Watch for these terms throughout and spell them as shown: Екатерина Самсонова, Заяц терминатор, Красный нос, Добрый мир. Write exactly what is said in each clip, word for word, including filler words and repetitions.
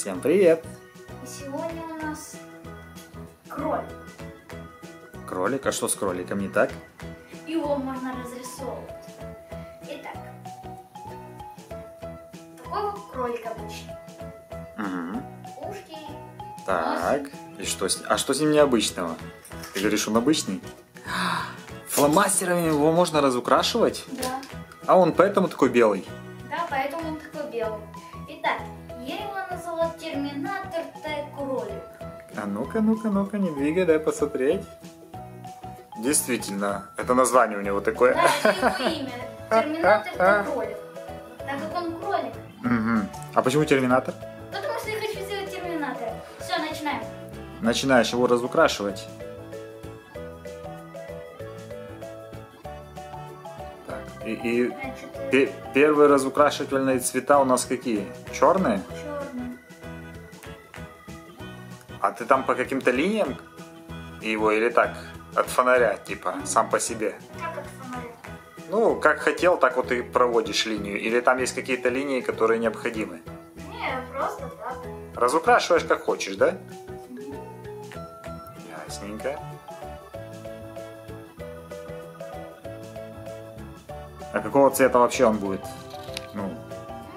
Всем привет! И сегодня у нас кролик. Кролик? А что с кроликом не так? Его можно разрисовывать. Итак, такой вот кролик обычный. Угу. Ушки. Так, носик. И что с ним? А что с ним необычного? Ты говоришь, он обычный? Фломастерами его можно разукрашивать? Да. А он поэтому такой белый? Да, поэтому он такой белый. Итак, я его назвала терминатор кролик. А ну-ка, ну-ка, ну-ка, не двигай, дай посмотреть. Действительно, это название у него такое. Да, это его имя. Терминатор кролик. Так как он кролик. Угу. А почему терминатор? Потому что я хочу сделать терминатора. Все, начинаем. Начинаешь его разукрашивать. И, и пе первые разукрашивательные цвета у нас какие? Черные? Черные. А ты там по каким-то линиям его или так? От фонаря, типа, сам по себе? Как от фонаря? Ну, как хотел, так вот и проводишь линию. Или там есть какие-то линии, которые необходимы? Не, просто так. Разукрашиваешь как хочешь, да? Mm-hmm. Ясненько. А какого цвета вообще он будет? Ну,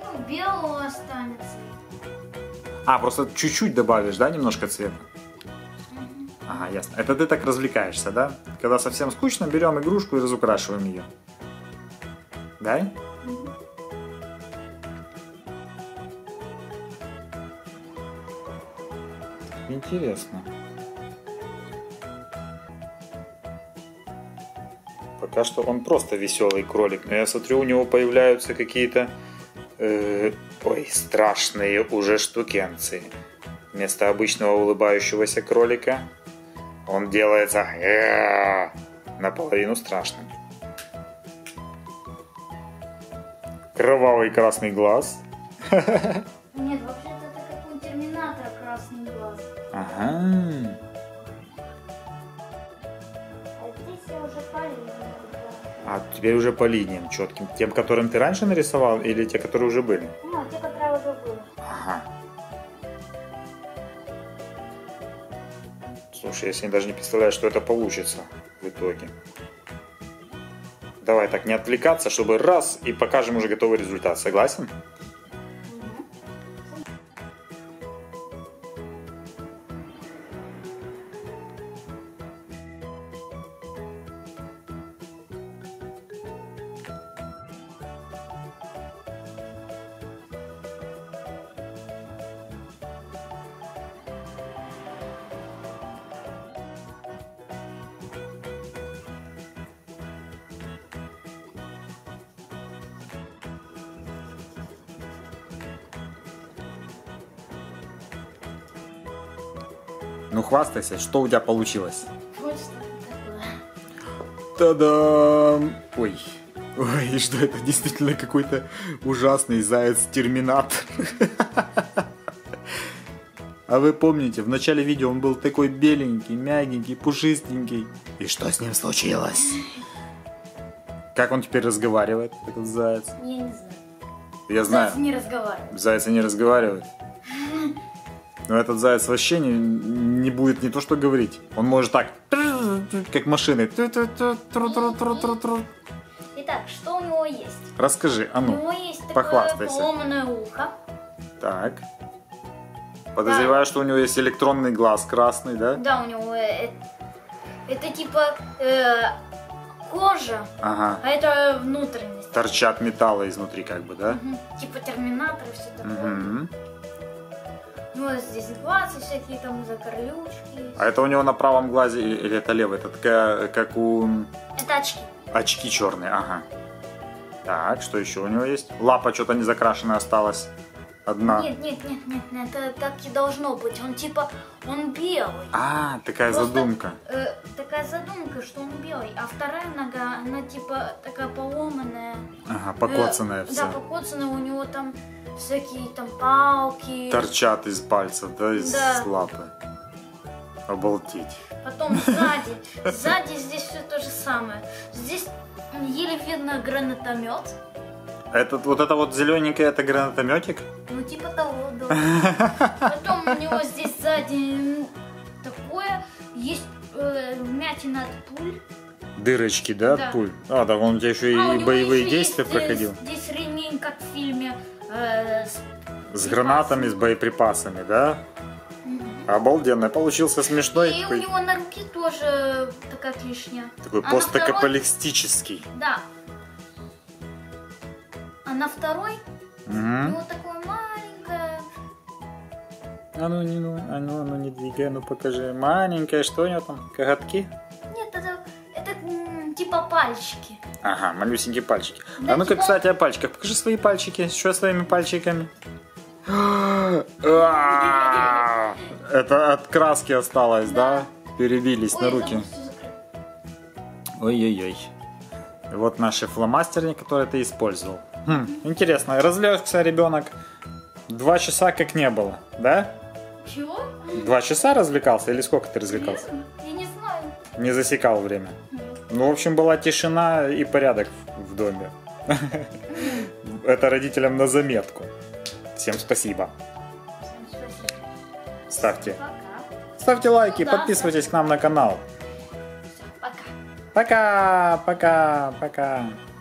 ну белого останется. А, просто чуть-чуть добавишь, да, немножко цвета? Mm-hmm. Ага, ясно. Это ты так развлекаешься, да? Когда совсем скучно, берем игрушку и разукрашиваем ее. Да? Mm-hmm. Интересно. Пока что он просто веселый кролик, но я смотрю, у него появляются какие-то э, ой, страшные уже штукенцы. Вместо обычного улыбающегося кролика он делается э -э -э, наполовину страшным. Кровавый красный глаз. Нет, вообще-то это как у терминатора красный глаз. Ага. А теперь уже по линиям четким. Тем, которым ты раньше нарисовал, или те, которые уже были? Ну, те, которые уже были. Ага. Слушай, я себе даже не представляю, что это получится в итоге. Давай так, не отвлекаться, чтобы раз и покажем уже готовый результат. Согласен? Ну хвастайся, что у тебя получилось? Вот что это было. Та-дам! Ой. Ой, что это действительно какой-то ужасный заяц-терминатор. А вы помните, в начале видео он был такой беленький, мягенький, пушистенький. И что с ним случилось? Как он теперь разговаривает, этот заяц? Я не знаю. Я знаю. Заяц не разговаривает. Зайцы не разговаривают. Но этот заяц вообще не, не будет не то что говорить. Он может так, как машины. Итак, что у него есть? Расскажи, а ну, у него есть такое поломанное ухо. Так. Подозреваю, да. Что у него есть электронный глаз красный, да? Да, у него это, это типа э, кожа, ага. А это внутренность. Торчат металлы изнутри как бы, да? Угу. Типа терминатор и все такое. Угу. Ну, здесь глазы всякие, там закорлючки. А это у него на правом глазе или это левый? Это такая, как у... Это очки. Очки черные, ага. Так, что еще у него есть? Лапа что-то не закрашенная осталась. Одна. Нет, нет, нет, нет, нет, это так и должно быть. Он типа, он белый. А, такая просто, задумка. Э, такая задумка, что он белый. А вторая нога, она типа такая поломанная. Ага, покоцанная э, вся. Да, покоцанная, у него там... Всякие там палки. Торчат из пальцев, да, из да. лапы. Обалдеть. Потом сзади. Сзади здесь все то же самое. Здесь еле видно гранатомет. Этот, вот это вот зелененькое, это гранатометик? Ну типа того, да. дом. Потом у него здесь сзади такое, есть э, вмятина от пуль. Дырочки, да, да, от пуль? А, да, он у тебя еще а, и боевые действия проходил. Здесь ремень, как в фильме, э, с, с гранатами, с боеприпасами, да? Обалденно, получился смешной. И такой... у него на руке тоже такая клешня. Такой а постапокалиптический. Второй... Да. А на второй угу. у него такое маленькое. А ну, не, ну, а ну, ну не двигай, ну покажи. Маленькое, что у него там? Коготки? Нет, это, это типа пальчики. Ага, малюсенькие пальчики. Да, а ну-ка, типа... кстати, о пальчиках. Покажи свои пальчики. Что своими пальчиками? Это от краски осталось, да? да? Перебились Ой, на руки. Ой-ой-ой. Вот наши фломастеры, которые ты использовал. Хм, интересно, разлегся ребенок. Два часа как не было, да? Чего? Два часа развлекался или сколько ты развлекался? Я не знаю. Не засекал время. Ну, в общем, была тишина и порядок в доме. Это родителям на заметку. Всем спасибо. Ставьте, ставьте лайки, ну, да, подписывайтесь да. к нам на канал. Пока. Пока, пока, пока.